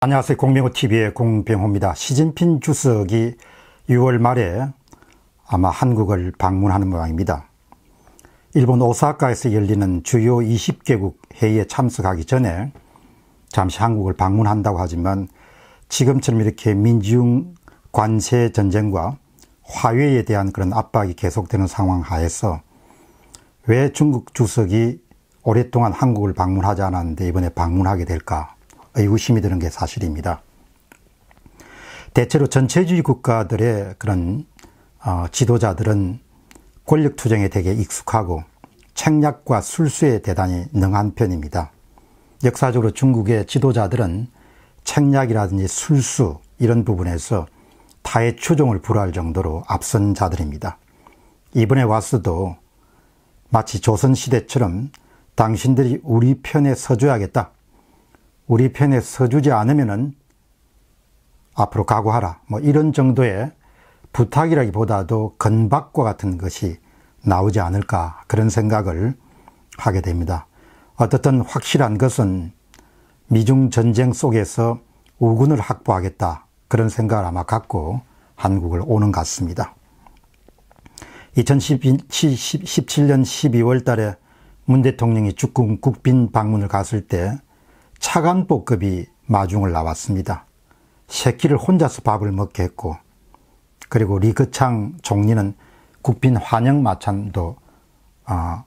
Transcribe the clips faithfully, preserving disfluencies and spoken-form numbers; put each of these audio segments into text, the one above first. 안녕하세요. 공병호티비의 공병호입니다. 시진핑 주석이 유월 말에 아마 한국을 방문하는 모양입니다. 일본 오사카에서 열리는 주요 이십 개국 회의에 참석하기 전에 잠시 한국을 방문한다고 하지만 지금처럼 이렇게 민중 관세 전쟁과 화웨이에 대한 그런 압박이 계속되는 상황 하에서 왜 중국 주석이 오랫동안 한국을 방문하지 않았는데 이번에 방문하게 될까? 의구심이 드는 게 사실입니다. 대체로 전체주의 국가들의 그런 어, 지도자들은 권력투쟁에 되게 익숙하고 책략과 술수에 대단히 능한 편입니다. 역사적으로 중국의 지도자들은 책략이라든지 술수 이런 부분에서 타의 추종을 불허할 정도로 앞선 자들입니다. 이번에 와서도 마치 조선시대처럼 당신들이 우리 편에 서줘야겠다, 우리 편에 서주지 않으면은 앞으로 각오하라, 뭐 이런 정도의 부탁이라기보다도 건박과 같은 것이 나오지 않을까, 그런 생각을 하게 됩니다. 어떻든 확실한 것은 미중 전쟁 속에서 우군을 확보하겠다, 그런 생각을 아마 갖고 한국을 오는 것 같습니다. 이천십칠 년 십이월 달에 문 대통령이 중국 국빈 방문을 갔을 때 차관보급이 마중을 나왔습니다. 새끼를 혼자서 밥을 먹게 했고, 그리고 리거창 총리는 국빈 환영 마찬도 어,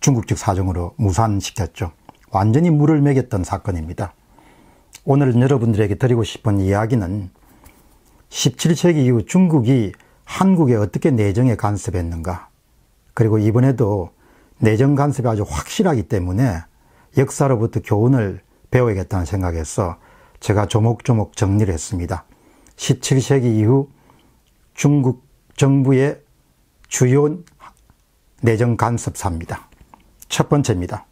중국 측 사정으로 무산시켰죠. 완전히 물을 먹였던 사건입니다. 오늘 여러분들에게 드리고 싶은 이야기는 십칠 세기 이후 중국이 한국에 어떻게 내정에 간섭했는가, 그리고 이번에도 내정 간섭이 아주 확실하기 때문에 역사로부터 교훈을 배워야겠다는 생각에서 제가 조목조목 정리를 했습니다. 십칠 세기 이후 중국 정부의 주요 내정 간섭사입니다. 첫 번째입니다.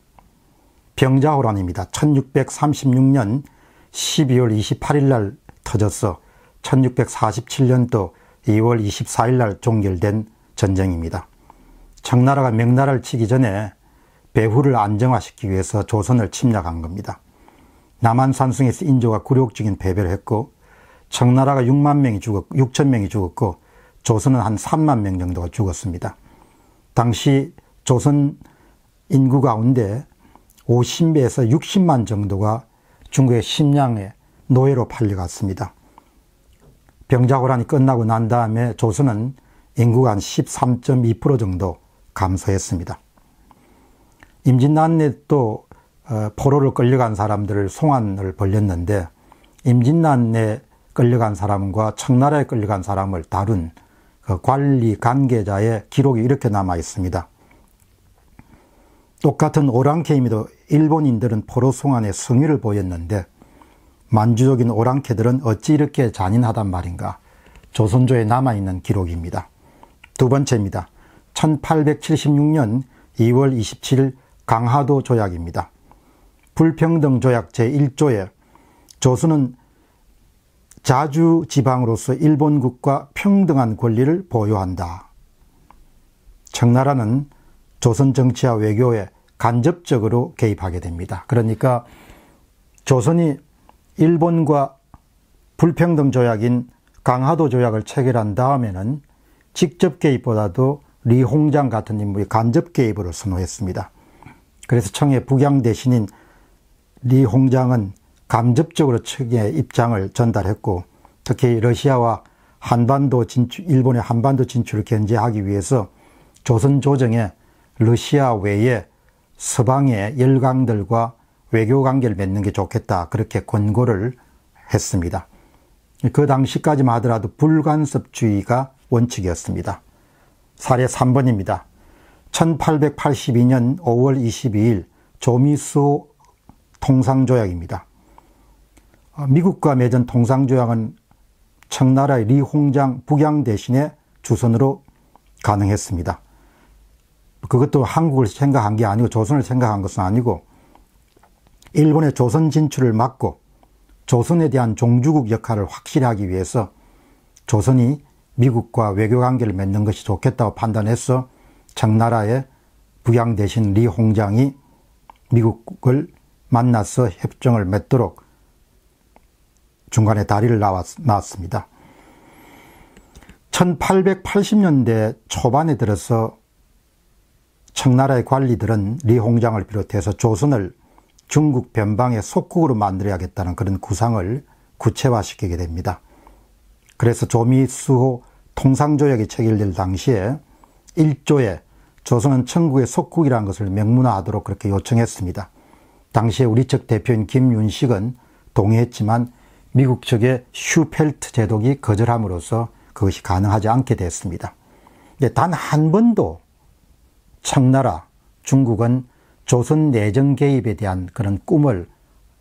병자호란입니다. 천육백삼십육 년 십이월 이십팔일 날 터져서 천육백사십칠 년도 이월 이십사일 날 종결된 전쟁입니다. 청나라가 명나라를 치기 전에 배후를 안정화시키기 위해서 조선을 침략한 겁니다. 남한산성에서 인조가 굴욕적인 패배를 했고, 청나라가 육만 명이 죽었고, 육천 명이 죽었고, 조선은 한 삼만 명 정도가 죽었습니다. 당시 조선 인구 가운데 오십에서 육십만 정도가 중국의 심양의 노예로 팔려갔습니다. 병자호란이 끝나고 난 다음에 조선은 인구가 한 십삼 점 이 퍼센트 정도 감소했습니다. 임진란에 또 포로로 끌려간 사람들을 송환을 벌렸는데, 임진란에 끌려간 사람과 청나라에 끌려간 사람을 다룬 그 관리 관계자의 기록이 이렇게 남아 있습니다. 똑같은 오랑캐임에도 일본인들은 포로 송환에 성의를 보였는데 만주족인 오랑캐들은 어찌 이렇게 잔인하단 말인가, 조선조에 남아있는 기록입니다. 두 번째입니다. 천팔백칠십육 년 이월 이십칠일 강화도 조약입니다. 불평등 조약 제일 조에 조선은 자주 지방으로서 일본국과 평등한 권리를 보유한다. 청나라는 조선 정치와 외교에 간접적으로 개입하게 됩니다. 그러니까 조선이 일본과 불평등 조약인 강화도 조약을 체결한 다음에는 직접 개입보다도 리홍장 같은 인물이 간접 개입으로 선호했습니다. 그래서 청의 북양 대신인 리홍장은 간접적으로 측의 입장을 전달했고, 특히 러시아와 한반도 진출, 일본의 한반도 진출을 견제하기 위해서 조선 조정에 러시아 외에 서방의 열강들과 외교 관계를 맺는 게 좋겠다, 그렇게 권고를 했습니다. 그 당시까지만 하더라도 불간섭주의가 원칙이었습니다. 사례 삼 번입니다. 천팔백팔십이 년 오월 이십이일 조미수 통상조약입니다. 미국과 맺은 통상조약은 청나라의 리홍장 북양 대신에 주선으로 가능했습니다. 그것도 한국을 생각한 게 아니고 조선을 생각한 것은 아니고, 일본의 조선 진출을 막고 조선에 대한 종주국 역할을 확실히 하기 위해서 조선이 미국과 외교관계를 맺는 것이 좋겠다고 판단해서 청나라의 북양 대신 리홍장이 미국을 만나서 협정을 맺도록 중간에 다리를 놨습니다. 천팔백팔십 년대 초반에 들어서 청나라의 관리들은 리홍장을 비롯해서 조선을 중국 변방의 속국으로 만들어야겠다는 그런 구상을 구체화시키게 됩니다. 그래서 조미수호 통상조약이 체결될 당시에 일조에 조선은 천국의 속국이라는 것을 명문화하도록 그렇게 요청했습니다. 당시에 우리 측 대표인 김윤식은 동의했지만 미국 측의 슈펠트 제독이 거절함으로써 그것이 가능하지 않게 됐습니다. 단 한 번도 청나라, 중국은 조선 내정 개입에 대한 그런 꿈을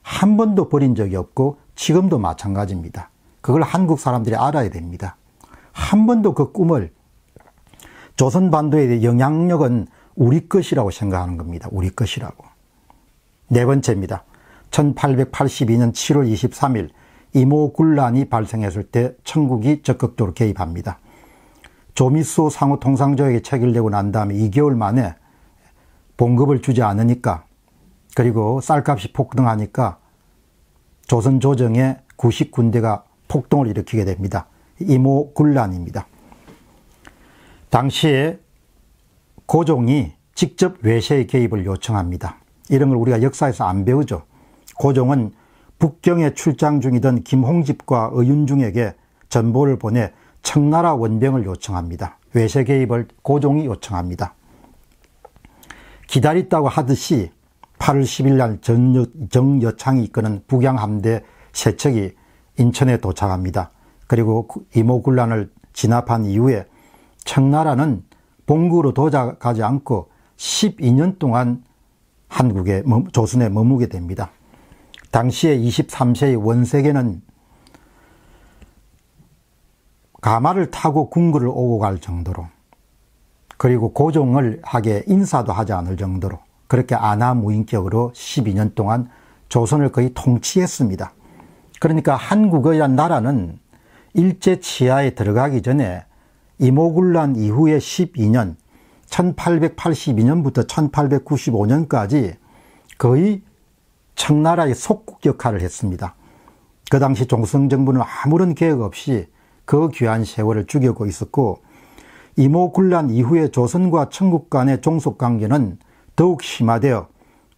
한 번도 버린 적이 없고 지금도 마찬가지입니다. 그걸 한국 사람들이 알아야 됩니다. 한 번도 그 꿈을, 조선 반도에 대한 영향력은 우리 것이라고 생각하는 겁니다. 우리 것이라고. 네 번째입니다. 천팔백팔십이 년 칠월 이십삼 일 임오군란이 발생했을 때 청국이 적극적으로 개입합니다. 조미수호 상호 통상조약이 체결되고 난 다음에 이 개월 만에 봉급을 주지 않으니까, 그리고 쌀값이 폭등하니까 조선 조정의 구십 군대가 폭동을 일으키게 됩니다. 임오군란입니다. 당시에 고종이 직접 외세의 개입을 요청합니다. 이런 걸 우리가 역사에서 안 배우죠. 고종은 북경에 출장 중이던 김홍집과 의윤중에게 전보를 보내 청나라 원병을 요청합니다. 외세 개입을 고종이 요청합니다. 기다렸다고 하듯이 팔월 십 일 날 정여창이 이끄는 북양함대 세척이 인천에 도착합니다. 그리고 임오군란을 진압한 이후에 청나라는 본국으로 도착하지 않고 십이 년 동안 한국에, 조선에 머무게 됩니다. 당시에 이십삼 세의 원세계는 가마를 타고 궁궐을 오고 갈 정도로, 그리고 고종을 하게 인사도 하지 않을 정도로 그렇게 안하무인격으로 십이 년 동안 조선을 거의 통치했습니다. 그러니까 한국이란 나라는 일제 치하에 들어가기 전에 임오군란 이후에 십이 년, 천팔백팔십이 년부터 천팔백구십오 년까지 거의 청나라의 속국 역할을 했습니다. 그 당시 종성정부는 아무런 계획 없이 그 귀한 세월을 죽이고 있었고, 임오군란 이후에 조선과 청국 간의 종속관계는 더욱 심화되어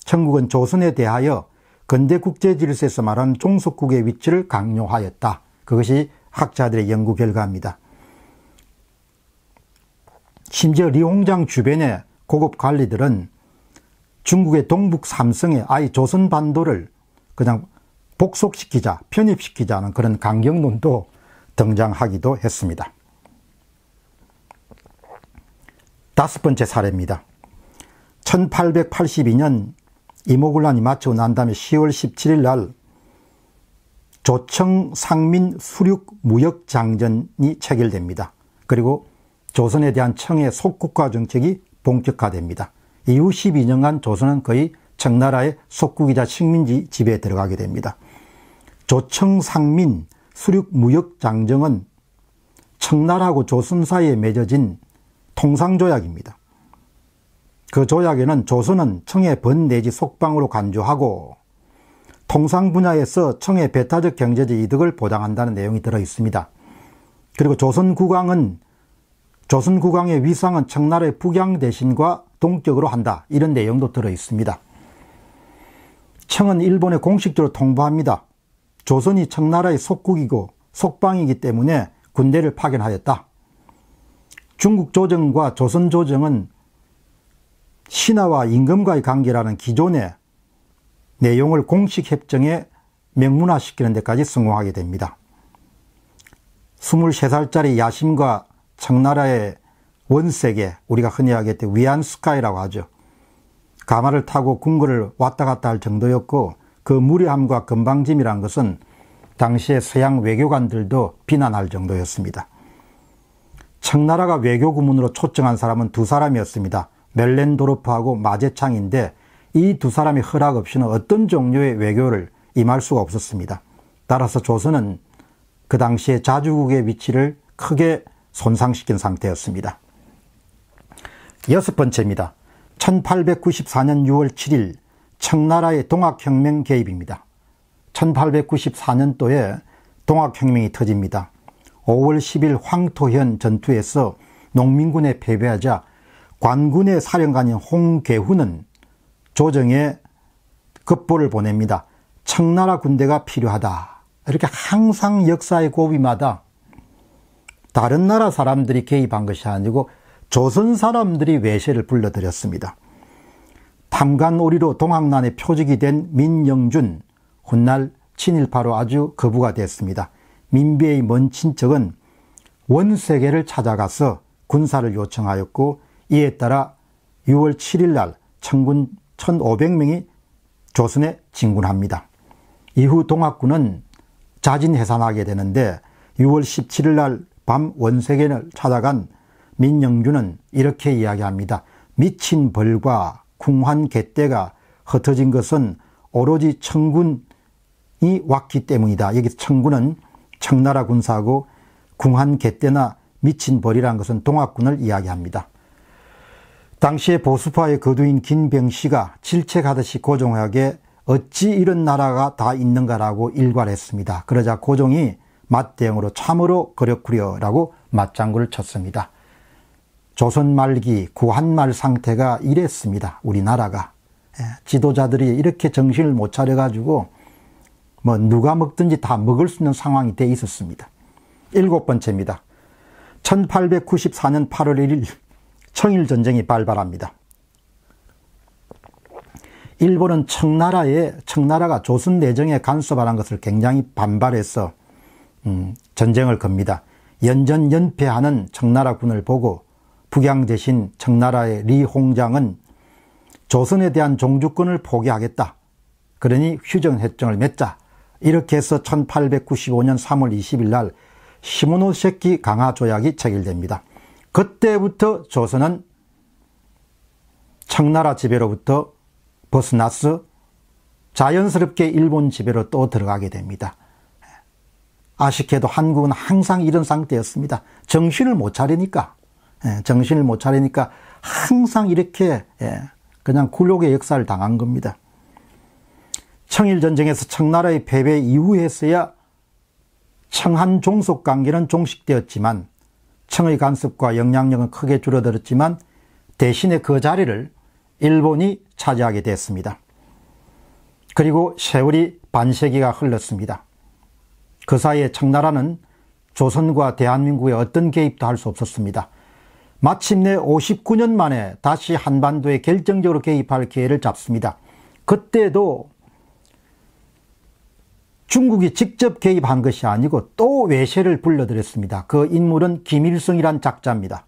청국은 조선에 대하여 근대 국제질서에서 말하는 종속국의 위치를 강요하였다. 그것이 학자들의 연구 결과입니다. 심지어 리홍장 주변의 고급 관리들은 중국의 동북 삼성에 아예 조선 반도를 그냥 복속시키자, 편입시키자는 그런 강경론도 등장하기도 했습니다. 다섯 번째 사례입니다. 천팔백팔십이 년 임오군란이 마치고 난 다음에 시월 십칠 일 날 조청 상민 수륙 무역장전이 체결됩니다. 그리고 조선에 대한 청의 속국가 정책이 본격화됩니다. 이후 십이 년간 조선은 거의 청나라의 속국이자 식민지 지배에 들어가게 됩니다. 조청상민 수륙무역장정은 청나라하고 조선 사이에 맺어진 통상조약입니다. 그 조약에는 조선은 청의 번 내지 속방으로 간주하고 통상 분야에서 청의 배타적 경제적 이득을 보장한다는 내용이 들어있습니다. 그리고 조선국왕은 조선국왕의 위상은 청나라의 북양 대신과 동격으로 한다, 이런 내용도 들어있습니다. 청은 일본에 공식적으로 통보합니다. 조선이 청나라의 속국이고 속방이기 때문에 군대를 파견하였다. 중국 조정과 조선 조정은 신하와 임금과의 관계라는 기존의 내용을 공식 협정에 명문화시키는 데까지 성공하게 됩니다. 스물세 살짜리 야심과 청나라의 원색에, 우리가 흔히 하겠대 위안스카이라고 하죠. 가마를 타고 궁궐을 왔다 갔다 할 정도였고, 그 무례함과 건방짐이란 것은 당시의 서양 외교관들도 비난할 정도였습니다. 청나라가 외교 고문으로 초청한 사람은 두 사람이었습니다. 멜렌도르프하고 마제창인데, 이 두 사람의 허락 없이는 어떤 종류의 외교를 임할 수가 없었습니다. 따라서 조선은 그 당시에 자주국의 위치를 크게 손상시킨 상태였습니다. 여섯 번째입니다. 천팔백구십사 년 유월 칠 일 청나라의 동학혁명 개입입니다. 천팔백구십사 년도에 동학혁명이 터집니다. 오월 십일 황토현 전투에서 농민군에 패배하자 관군의 사령관인 홍계후는 조정에 급보를 보냅니다. 청나라 군대가 필요하다. 이렇게 항상 역사의 고비마다 다른 나라 사람들이 개입한 것이 아니고 조선 사람들이 외세를 불러들였습니다. 탐관오리로 동학난의 표적이 된 민영준, 훗날 친일파로 아주 거부가 됐습니다. 민비의 먼 친척은 원색계를 찾아가서 군사를 요청하였고, 이에 따라 유월 칠일날 청군 천오백 명이 조선에 진군합니다. 이후 동학군은 자진해산하게 되는데 유월 십칠일날 밤 원색계를 찾아간 민영준은 이렇게 이야기합니다. 미친 벌과 궁환 개떼가 흩어진 것은 오로지 청군이 왔기 때문이다. 여기서 청군은 청나라 군사고 궁한 개떼나 미친 벌이란 것은 동학군을 이야기합니다. 당시에 보수파의 거두인 김병씨가 질책하듯이 고종에게 어찌 이런 나라가 다 있는가라고 일괄했습니다. 그러자 고종이 맞대응으로 참으로 그렇구려라고 맞장구를 쳤습니다. 조선 말기 구한말 상태가 이랬습니다. 우리나라가 지도자들이 이렇게 정신을 못 차려가지고 뭐 누가 먹든지 다 먹을 수 있는 상황이 돼 있었습니다. 일곱 번째입니다. 천팔백구십사년 팔월 일일 청일전쟁이 발발합니다. 일본은 청나라에, 청나라가 조선 내정에 간섭하는 것을 굉장히 반발해서 음, 전쟁을 겁니다. 연전연패하는 청나라군을 보고 북양 대신 청나라의 리홍장은 조선에 대한 종주권을 포기하겠다. 그러니 휴전협정을 맺자. 이렇게 해서 천팔백구십오년 삼월 이십일날 시모노세키 강화 조약이 체결됩니다. 그때부터 조선은 청나라 지배로부터 벗어나서 자연스럽게 일본 지배로 또 들어가게 됩니다. 아쉽게도 한국은 항상 이런 상태였습니다. 정신을 못 차리니까 정신을 못 차리니까 항상 이렇게 그냥 굴욕의 역사를 당한 겁니다. 청일전쟁에서 청나라의 패배 이후에서야 청한 종속 관계는 종식되었지만 청의 간섭과 영향력은 크게 줄어들었지만 대신에 그 자리를 일본이 차지하게 됐습니다. 그리고 세월이 반세기가 흘렀습니다. 그 사이에 청나라는 조선과 대한민국에 어떤 개입도 할 수 없었습니다. 마침내 오십구년 만에 다시 한반도에 결정적으로 개입할 기회를 잡습니다. 그때도 중국이 직접 개입한 것이 아니고 또 외세를 불러들였습니다. 그 인물은 김일성이란 작자입니다.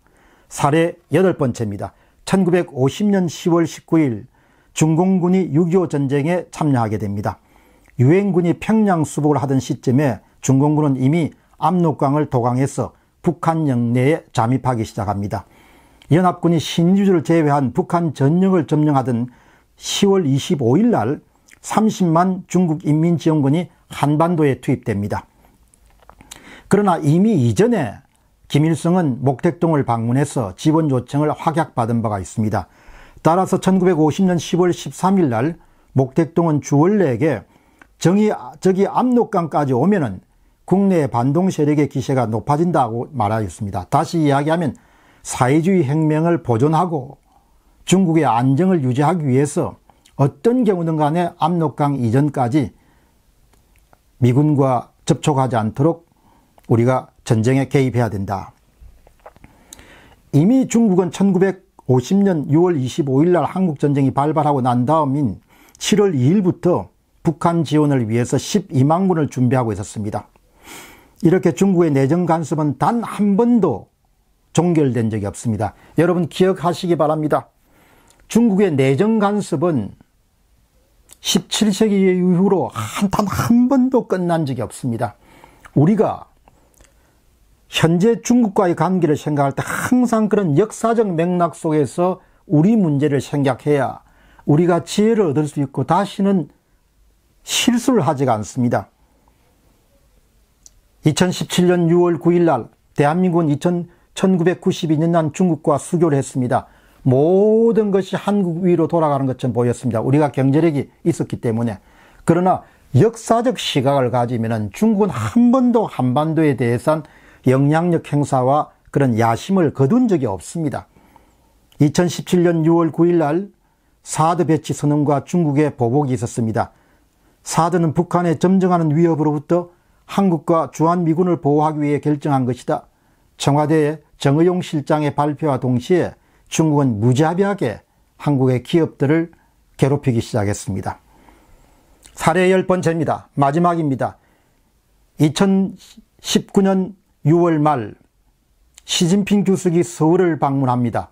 사례 여덟 번째입니다. 천구백오십년 시월 십구일 중공군이 육이오 전쟁에 참여하게 됩니다. 유엔군이 평양 수복을 하던 시점에 중공군은 이미 압록강을 도강해서 북한 영내에 잠입하기 시작합니다. 연합군이 신주를 제외한 북한 전역을 점령하던 시월 이십오일날 삼십만 중국인민지원군이 한반도에 투입됩니다. 그러나 이미 이전에 김일성은 목택동을 방문해서 지원 요청을 확약받은 바가 있습니다. 따라서 천구백오십년 시월 십삼일날 목택동은 주원래에게 정이, 저기 압록강까지 오면은 국내 반동 세력의 기세가 높아진다고 말하였습니다. 다시 이야기하면 사회주의 혁명을 보존하고 중국의 안정을 유지하기 위해서 어떤 경우든 간에 압록강 이전까지 미군과 접촉하지 않도록 우리가 전쟁에 개입해야 된다. 이미 중국은 천구백오십년 유월 이십오일날 한국전쟁이 발발하고 난 다음인 칠월 이일부터 북한 지원을 위해서 십이만 군을 준비하고 있었습니다. 이렇게 중국의 내정 간섭은 단 한 번도 종결된 적이 없습니다. 여러분 기억하시기 바랍니다. 중국의 내정 간섭은 십칠세기 이후로 단 한 번도 끝난 적이 없습니다. 우리가 현재 중국과의 관계를 생각할 때 항상 그런 역사적 맥락 속에서 우리 문제를 생각해야 우리가 지혜를 얻을 수 있고 다시는 실수를 하지가 않습니다. 이천십칠년 유월 구일날 대한민국은 천구백구십이년 중국과 수교를 했습니다. 모든 것이 한국 위로 돌아가는 것처럼 보였습니다. 우리가 경제력이 있었기 때문에. 그러나 역사적 시각을 가지면 중국은 한 번도 한반도에 대해선 영향력 행사와 그런 야심을 거둔 적이 없습니다. 이천십칠년 유월 구일 날 사드 배치 선언과 중국의 보복이 있었습니다. 사드는 북한의 점증하는 위협으로부터 한국과 주한미군을 보호하기 위해 결정한 것이다. 청와대의 정의용 실장의 발표와 동시에 중국은 무자비하게 한국의 기업들을 괴롭히기 시작했습니다. 사례 열 번째입니다. 마지막입니다. 이천십구년 유월 말 시진핑 주석이 서울을 방문합니다.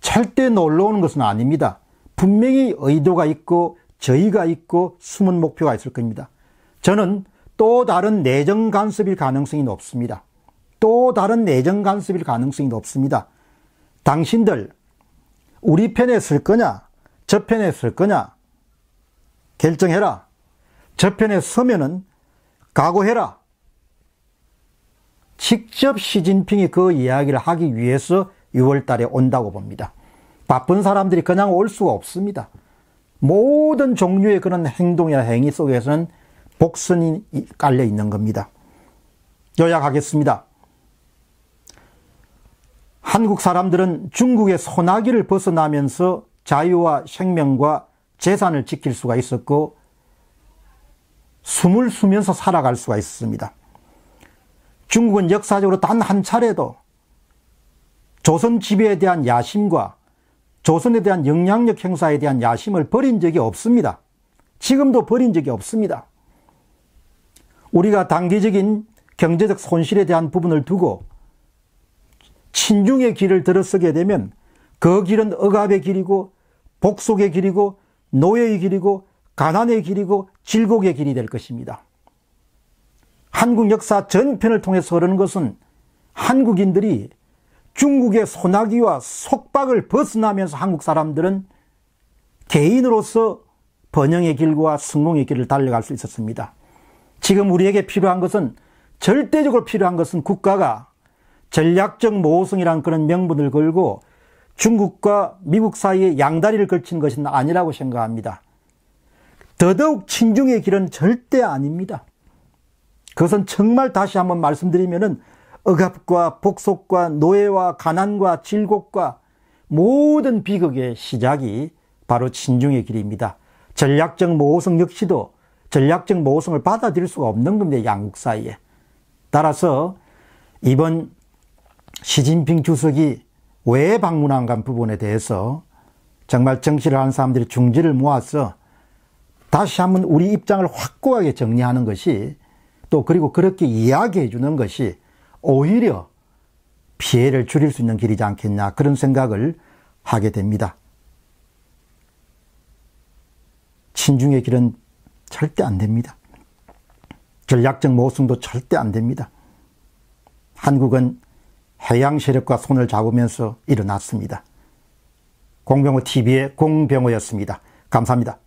절대 놀러오는 것은 아닙니다. 분명히 의도가 있고 저의가 있고 숨은 목표가 있을 겁니다. 저는 또 다른 내정 간섭일 가능성이 높습니다. 또 다른 내정 간섭일 가능성이 높습니다. 당신들 우리 편에 설 거냐 저편에 설 거냐 결정해라. 저편에 서면은 각오해라. 직접 시진핑이 그 이야기를 하기 위해서 유월 달에 온다고 봅니다. 바쁜 사람들이 그냥 올 수가 없습니다. 모든 종류의 그런 행동이나 행위 속에서는 복선이 깔려 있는 겁니다. 요약하겠습니다. 한국 사람들은 중국의 소나기를 벗어나면서 자유와 생명과 재산을 지킬 수가 있었고 숨을 쉬면서 살아갈 수가 있었습니다. 중국은 역사적으로 단 한 차례도 조선 지배에 대한 야심과 조선에 대한 영향력 행사에 대한 야심을 버린 적이 없습니다. 지금도 버린 적이 없습니다. 우리가 단기적인 경제적 손실에 대한 부분을 두고 친중의 길을 들어서게 되면 그 길은 억압의 길이고 복속의 길이고 노예의 길이고 가난의 길이고 질곡의 길이 될 것입니다. 한국 역사 전편을 통해서 흐르는 것은 한국인들이 중국의 소나기와 속박을 벗어나면서 한국 사람들은 개인으로서 번영의 길과 성공의 길을 달려갈 수 있었습니다. 지금 우리에게 필요한 것은 절대적으로 필요한 것은 국가가 전략적 모호성이라는 그런 명분을 걸고 중국과 미국 사이에 양다리를 걸친 것은 아니라고 생각합니다. 더더욱 친중의 길은 절대 아닙니다. 그것은 정말 다시 한번 말씀드리면은 억압과 복속과 노예와 가난과 질곡과 모든 비극의 시작이 바로 친중의 길입니다. 전략적 모호성 역시도 전략적 모호성을 받아들일 수가 없는 겁니다. 양국 사이에. 따라서 이번 시진핑 주석이 왜 방문한가 부분에 대해서 정말 정치를 하는 사람들이 중지를 모아서 다시 한번 우리 입장을 확고하게 정리하는 것이 또 그리고 그렇게 이야기해 주는 것이 오히려 피해를 줄일 수 있는 길이지 않겠냐 그런 생각을 하게 됩니다. 친중의 길은 절대 안 됩니다. 전략적 모순도 절대 안 됩니다. 한국은 해양 세력과 손을 잡으면서 일어났습니다. 공병호 티비의 공병호였습니다. 감사합니다.